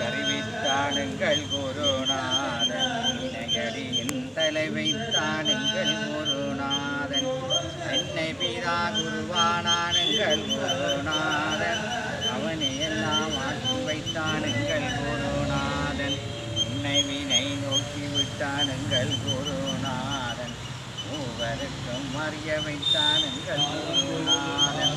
கருவித்தானுங்கள் குருநாதன், நகரியின் தலைவைத்தானுங்கள் குருநாதன், என்னை பிதா குருவானானுங்கள் குருநாதன், அவனை எல்லாம் ஆட்சி வைத்தானுங்கள் குருநாதன், என்னை வினை நோக்கி விட்டானுங்கள் குருநாதன், மூவருக்கும் அறிய வைத்தானுங்கள் குருநாதன்,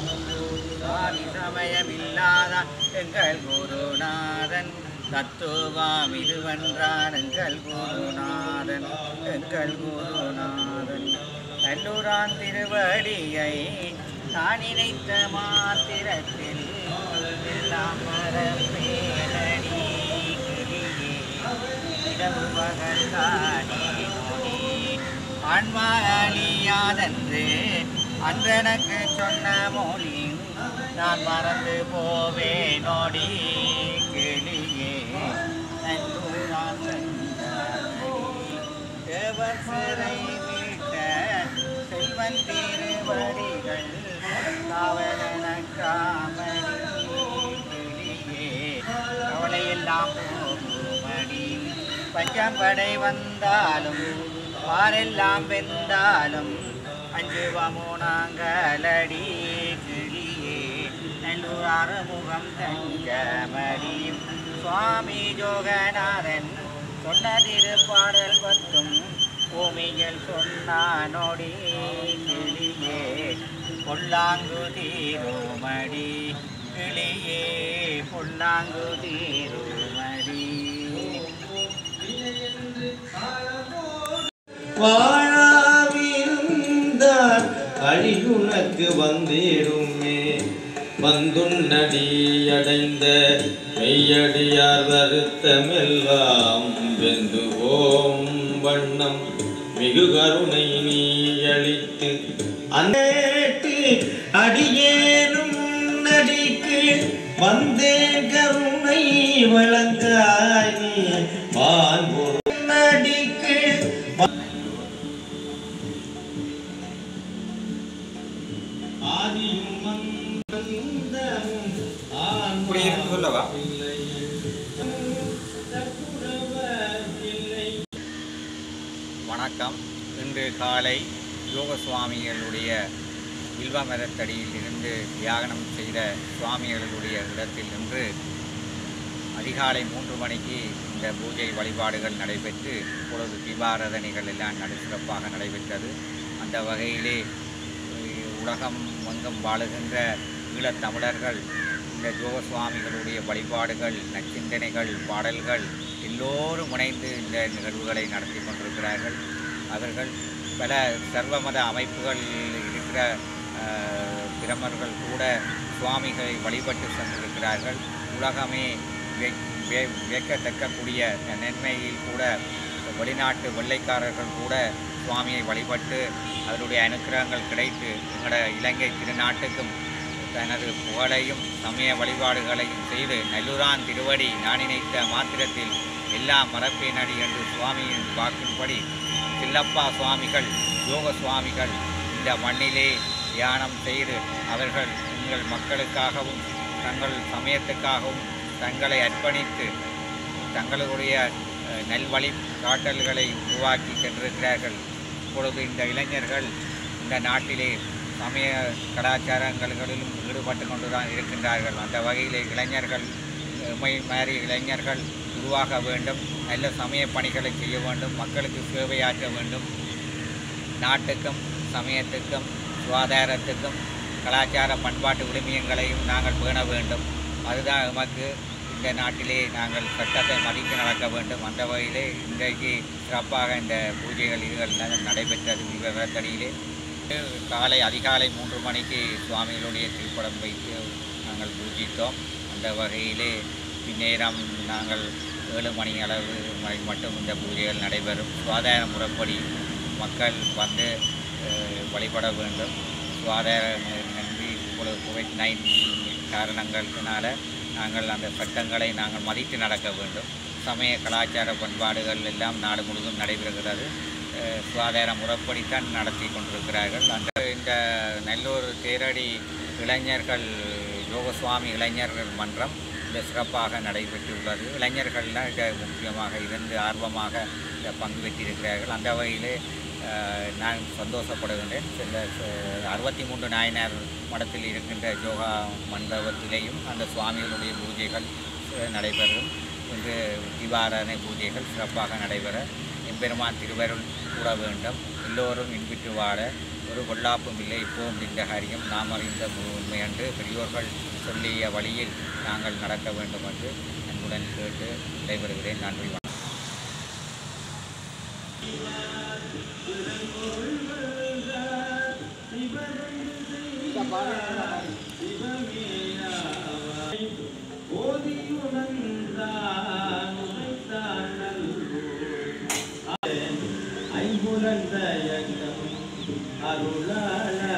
சமயமில்லாத எங்கள் குருநாதன், தத்துவாம் இதுவென்றான் எங்கள் குருநாதன், எங்கள் குருநாதன், நல்லூரான் திருவடியை நான் நினைத்த மாத்திரத்தில் எல்லாம் மரபேலடி கிரியே இரவு பகல் தானே கொடி ஆன்மா அழியாதென்று அன்றனக்கு சொன்ன மொழி நான் மறந்து போவே நோடி கிளியே தேவர் சிறை வீட்ட செல்வன் திருவடிகள் காவலன காமடி கிளியே கவலையெல்லாம் போகுமடி பஞ்சம்படை வந்தாலும் பாரெல்லாம் வெந்தாலும் அஞ்சுவமோ நாங்களடி கிளியே நல்லூர் அறுமுகம் தஞ்சமடி சுவாமி ஜோகநாதன் சொன்ன திருப்பாடல் பத்தும் பூமியில் சொன்னானோடி கிளியே பொல்லாங்கு தீருமடி கிளியே பொல்லாங்கு தீருமடி அழியுனக்கு வந்திடுமே வந்துன்னடியடைந்த மெய்யடியார் வருத்தமெல்லாம் வெந்து ஓம் வண்ணம் மிகு கருணை நீ அளித்து அந்தேட்டு அடியேனும் நடிக்கு வந்தே கருணை வழங்காய் நடிக்கு குடியிருக்குள்ளவா வணக்கம். இன்று காலை யோக சுவாமிகளுடைய வில்வமரத்தடியில் இருந்து தியாகனம் செய்த சுவாமிகளுடைய இடத்தில் நின்று அதிகாலை 3 மணிக்கு இந்த பூஜை வழிபாடுகள் நடைபெற்று இப்பொழுது தீபாராதனைகள் எல்லாம் நடுசிறப்பாக நடைபெற்றது. அந்த வகையிலே உலகம் எங்கும் வாழுகின்ற ஈழத்தமிழர்கள் இந்த யோக சுவாமிகளுடைய வழிபாடுகள், நச்சிந்தனைகள், பாடல்கள் எல்லோரும் முனைந்து இந்த நிகழ்வுகளை நடத்தி கொண்டிருக்கிறார்கள். அவர்கள் பல சர்வமத அமைப்புகள் இருக்கிற பிரமர்கள் கூட சுவாமிகளை வழிபட்டு சென்றிருக்கிறார்கள். உலகமே வியக்கத்தக்கக்கூடிய நன்மையில் கூட வெளிநாட்டு வெள்ளைக்காரர்கள் கூட சுவாமியை வழிபட்டு அவருடைய அனுக்கிரகங்கள் கிடைத்து எங்களோட இலங்கை திருநாட்டுக்கும் தனது புகழையும் சமய வழிபாடுகளையும் செய்து நல்லூரான் திருவடி நான் நினைத்த மாத்திரத்தில் எல்லா மரப்பினடி என்று சுவாமியின் பார்க்கும்படி சில்லப்பா சுவாமிகள் யோக சுவாமிகள் இந்த மண்ணிலே தியானம் செய்து அவர்கள் எங்கள் மக்களுக்காகவும் தங்கள் சமயத்துக்காகவும் தங்களை அர்ப்பணித்து தங்களுடைய நல்வழிகாட்டல்களை உருவாக்கி சென்றிருக்கிறார்கள். இப்பொழுது இந்த இளைஞர்கள் இந்த நாட்டிலே சமய கலாச்சாரங்களிலும் ஈடுபட்டு கொண்டு தான் இருக்கின்றார்கள். அந்த வகையிலே இளைஞர்கள் மாதிரி இளைஞர்கள் உருவாக வேண்டும், நல்ல சமய பணிகளை செய்ய வேண்டும், மக்களுக்கு சேவையாற்ற வேண்டும். நாட்டுக்கும் சமயத்துக்கும் சுகாதாரத்துக்கும் கலாச்சார பண்பாட்டு உரிமையங்களையும் நாங்கள் பேண வேண்டும். அதுதான் நமக்கு இந்த நாட்டிலே நாங்கள் சட்டத்தை மதித்து நடக்க வேண்டும். அந்த வகையிலே இன்றைக்கு சிறப்பாக இந்த பூஜைகள் இதுகள் நடைபெற்றது. விவரத்தடியிலே காலை அதிகாலை 3 மணிக்கு சுவாமிகளுடைய திருப்படம் வைத்து நாங்கள் பூஜித்தோம். அந்த வகையிலே பின்னேரம் நாங்கள் 7 மணி அளவு மட்டும் இந்த பூஜைகள் நடைபெறும். சுகாதார முறைப்படி மக்கள் வந்து வழிபட வேண்டும். சுகாதார நன்றி இப்பொழுது COVID-19 காரணங்களுக்குனால நாங்கள் அந்த சட்டங்களை நாங்கள் மதித்து நடக்க வேண்டும். சமய கலாச்சார பண்பாடுகள் எல்லாம் நாடு முழுவதும் நடைபெறுகிறது. சுகாதார முறைப்படித்தான் நடத்தி கொண்டிருக்கிறார்கள். அந்த இந்த நல்லூர் தேரடி இளைஞர்கள் யோகசுவாமி இளைஞர்கள் மன்றம் இந்த சிறப்பாக நடைபெற்றுள்ளது. இளைஞர்கள்லாம் முக்கியமாக இருந்து ஆர்வமாக பங்கு பெற்றிருக்கிறார்கள். அந்த வகையிலே நான் சந்தோஷப்படுகின்றேன். சில 63 நாயனார் மடத்தில் இருக்கின்ற யோகா மண்டபத்திலேயும் அந்த சுவாமிகளுடைய பூஜைகள் நடைபெறும். இன்று தீபாராதனை பூஜைகள் சிறப்பாக நடைபெற எம்பெருமான் திருவருள் கூற வேண்டும். எல்லோரும் இன்பிட்டு வாழ ஒரு கொள்ளாப்பும் இல்லை. இப்போவும் இந்த காரியம் நாம் அறிந்த முயன்று பெரியோர்கள் சொல்லிய வழியில் நாங்கள் நடக்க வேண்டும் என்று அன்புடன் கேட்டு நடைபெறுகிறேன். நன்றி. ஐம்புலந்த அருளாளர்